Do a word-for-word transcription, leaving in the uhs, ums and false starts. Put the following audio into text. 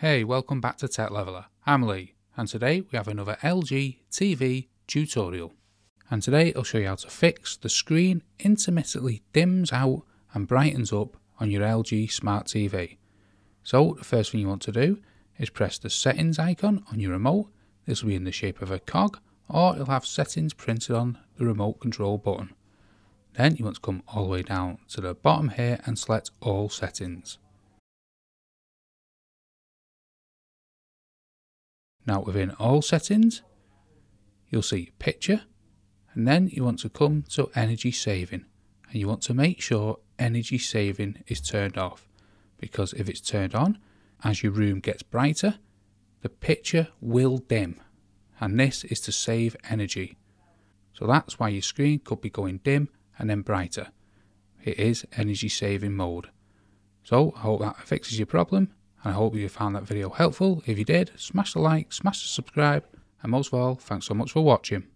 Hey, welcome back to Tech Leveller. I'm Lee, and today we have another L G T V tutorial. And today I'll show you how to fix the screen intermittently dims out and brightens up on your L G Smart T V. So the first thing you want to do is press the settings icon on your remote. This will be in the shape of a cog, or it'll have settings printed on the remote control button. Then you want to come all the way down to the bottom here and select all settings. Now within all settings, you'll see picture, and then you want to come to energy saving, and you want to make sure energy saving is turned off, because if it's turned on, as your room gets brighter, the picture will dim, and this is to save energy. So that's why your screen could be going dim and then brighter. It is energy saving mode. So I hope that fixes your problem. And I hope you found that video helpful. If you did, smash the like, smash the subscribe, and most of all, thanks so much for watching.